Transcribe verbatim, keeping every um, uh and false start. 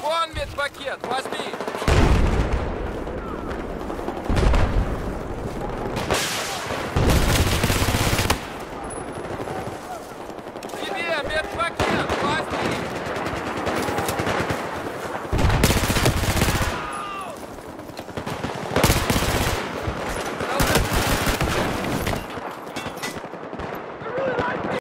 Вон медпакет, возьми!